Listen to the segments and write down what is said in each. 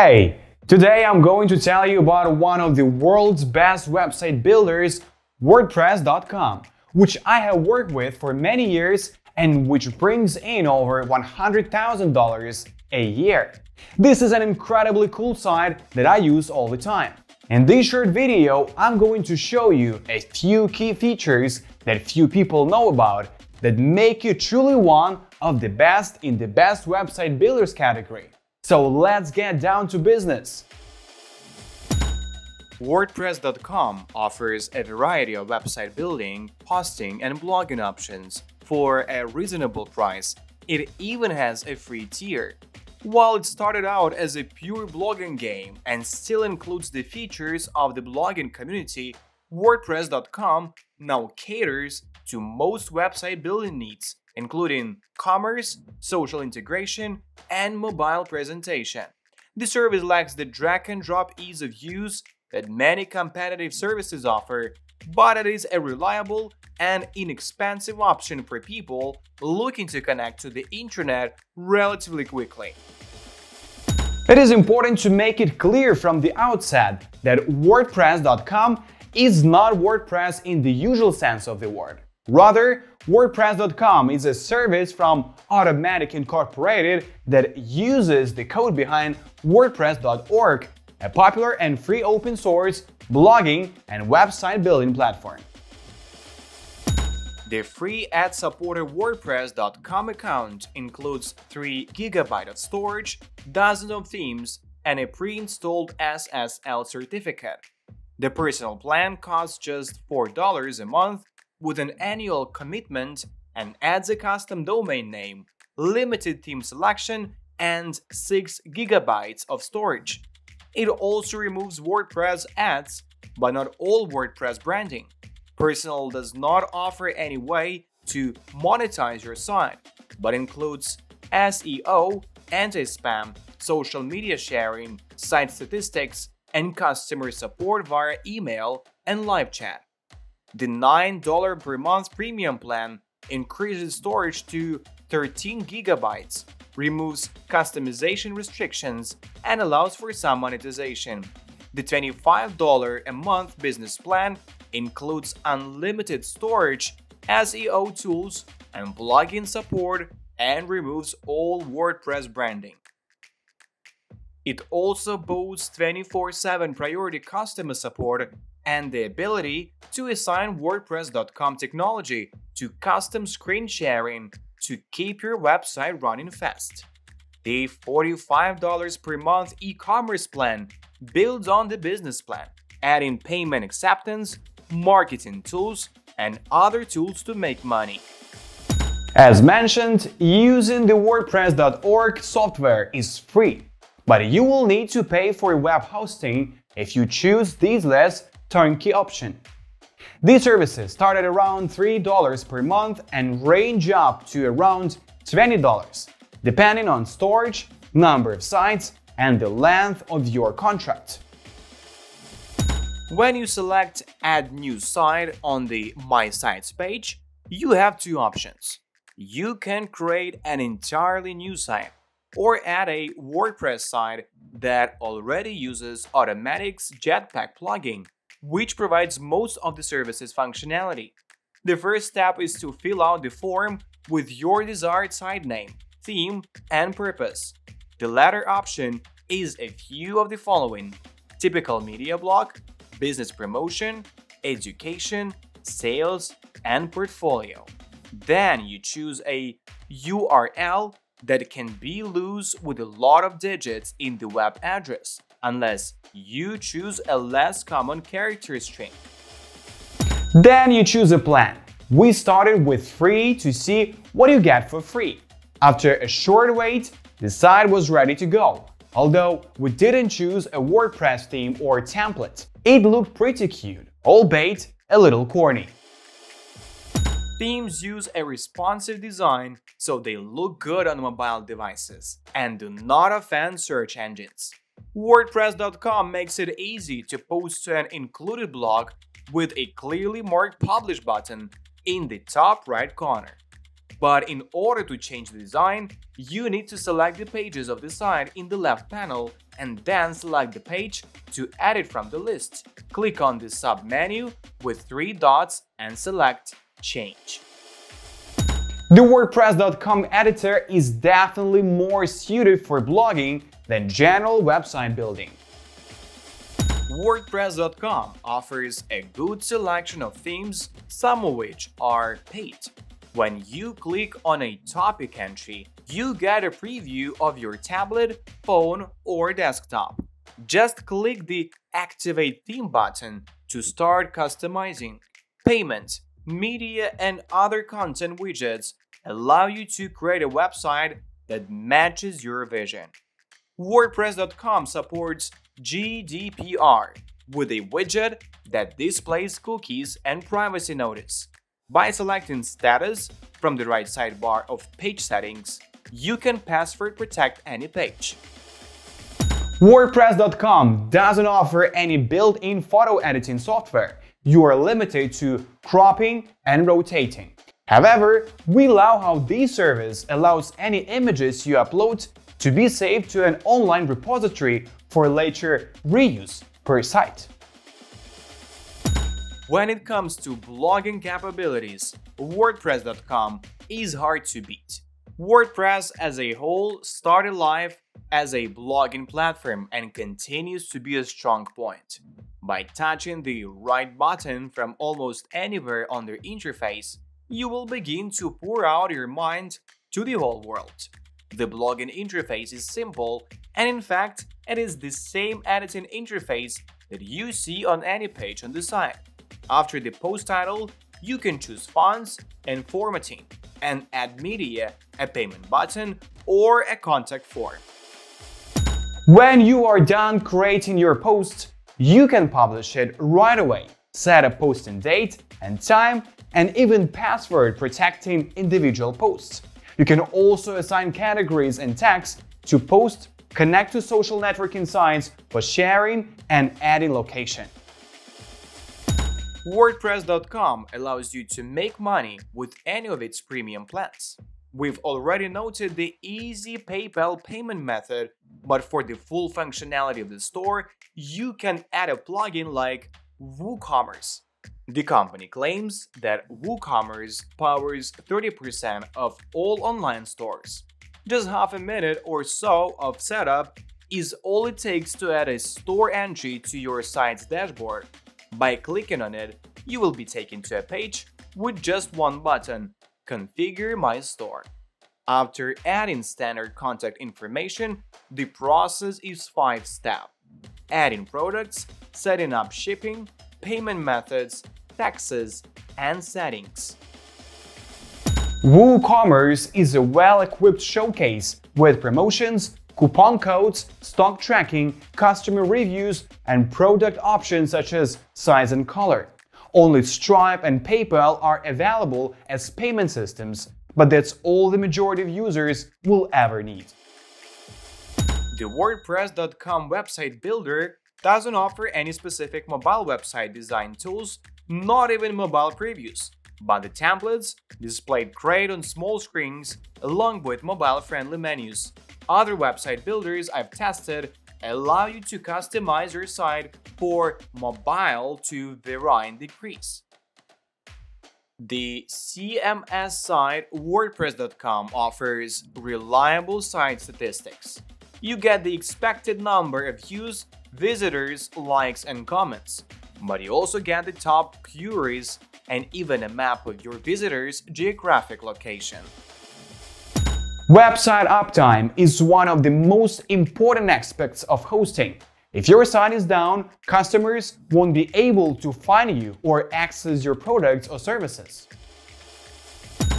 Hey, today I'm going to tell you about one of the world's best website builders, WordPress.com, which I have worked with for many years and which brings in over $100,000 a year. This is an incredibly cool site that I use all the time. In this short video, I'm going to show you a few key features that few people know about that make you truly one of the best in the best website builders category. So let's get down to business. WordPress.com offers a variety of website building, hosting, and blogging options for a reasonable price. It even has a free tier. While it started out as a pure blogging game and still includes the features of the blogging community, WordPress.com now caters to most website building needs, including commerce, social integration, and mobile presentation. The service lacks the drag-and-drop ease of use that many competitive services offer, but it is a reliable and inexpensive option for people looking to connect to the internet relatively quickly. It is important to make it clear from the outset that WordPress.com is not WordPress in the usual sense of the word. Rather, WordPress.com is a service from Automattic Incorporated that uses the code behind WordPress.org, a popular and free open source blogging and website building platform. The free ad-supported WordPress.com account includes 3 GB of storage, dozens of themes, and a pre-installed SSL certificate. The personal plan costs just $4 a month with an annual commitment and adds a custom domain name, limited theme selection, and 6 GB of storage. It also removes WordPress ads, but not all WordPress branding. Personal does not offer any way to monetize your site, but includes SEO, anti-spam, social media sharing, site statistics, and customer support via email and live chat. The $9 per month premium plan increases storage to 13 GB, removes customization restrictions, and allows for some monetization. The $25 a month business plan includes unlimited storage, SEO tools, and plugin support, and removes all WordPress branding. It also boasts 24/7 priority customer support and the ability to assign WordPress.com technology to custom screen sharing to keep your website running fast. The $45 per month e-commerce plan builds on the business plan, adding payment acceptance, marketing tools, and other tools to make money. As mentioned, using the WordPress.org software is free, but you will need to pay for web hosting if you choose this less turnkey option. These services start at around $3 per month and range up to around $20, depending on storage, number of sites, and the length of your contract. When you select Add New Site on the My Sites page, you have 2 options. You can create an entirely new site or add a WordPress site that already uses Automattic's Jetpack plugin, which provides most of the service's functionality. The first step is to fill out the form with your desired site name, theme, and purpose. The latter option is a few of the following: typical media block, business promotion, education, sales, and portfolio. Then you choose a URL that can be loose with a lot of digits in the web address, unless you choose a less common character string. Then you choose a plan. We started with free to see what you get for free. After a short wait, the site was ready to go, although we didn't choose a WordPress theme or template. It looked pretty cute, albeit a little corny. Themes use a responsive design, so they look good on mobile devices and do not offend search engines. WordPress.com makes it easy to post to an included blog with a clearly marked Publish button in the top right corner. But in order to change the design, you need to select the pages of the site in the left panel and then select the page to edit from the list. Click on the sub-menu with three dots and select Change. The WordPress.com editor is definitely more suited for blogging than general website building. WordPress.com offers a good selection of themes, some of which are paid. When you click on a topic entry, you get a preview of your tablet, phone, or desktop. Just click the Activate Theme button to start customizing. Payments, media, and other content widgets allow you to create a website that matches your vision. WordPress.com supports GDPR with a widget that displays cookies and privacy notice. By selecting Status from the right sidebar of Page Settings, you can password protect any page. WordPress.com doesn't offer any built-in photo editing software. You are limited to cropping and rotating. However, we love how this service allows any images you upload to be saved to an online repository for later reuse per site. When it comes to blogging capabilities, WordPress.com is hard to beat. WordPress as a whole started life as a blogging platform and continues to be a strong point. By touching the right button from almost anywhere on their interface, you will begin to pour out your mind to the whole world. The blogging interface is simple, and in fact, it is the same editing interface that you see on any page on the site. After the post title, you can choose fonts and formatting and add media, a payment button, or a contact form. When you are done creating your post, you can publish it right away, set a posting date and time, and even password protecting individual posts. You can also assign categories and tags to posts, connect to social networking sites for sharing, and adding location. WordPress.com allows you to make money with any of its premium plans. We've already noted the easy PayPal payment method, but for the full functionality of the store, you can add a plugin like WooCommerce. The company claims that WooCommerce powers 30% of all online stores. Just half a minute or so of setup is all it takes to add a store entry to your site's dashboard. By clicking on it, you will be taken to a page with just one button, Configure My Store. After adding standard contact information, the process is five-step. Adding products, setting up shipping, payment methods, taxes, and settings. WooCommerce is a well-equipped showcase with promotions, coupon codes, stock tracking, customer reviews, and product options such as size and color. Only Stripe and PayPal are available as payment systems, but that's all the majority of users will ever need. The WordPress.com website builder doesn't offer any specific mobile website design tools, not even mobile previews, but the templates displayed great on small screens along with mobile-friendly menus. Other website builders I've tested allow you to customize your site for mobile to varying degrees. The CMS site WordPress.com offers reliable site statistics. You get the expected number of views, visitors, likes, and comments, but you also get the top queries and even a map of your visitors' geographic location. Website uptime is one of the most important aspects of hosting. If your site is down, customers won't be able to find you or access your products or services.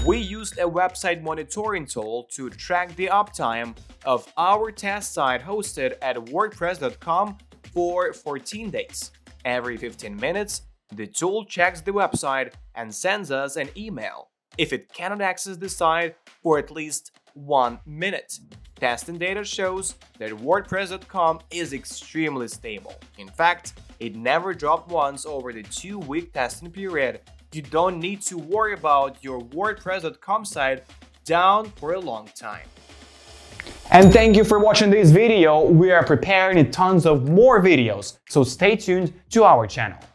We used a website monitoring tool to track the uptime of our test site hosted at WordPress.com for 14 days. Every 15 minutes, the tool checks the website and sends us an email if it cannot access the site for at least 1 minute. Testing data shows that WordPress.com is extremely stable. In fact, it never dropped once over the 2-week testing period. You don't need to worry about your WordPress.com site down for a long time. And thank you for watching this video. We are preparing tons of more videos, so stay tuned to our channel.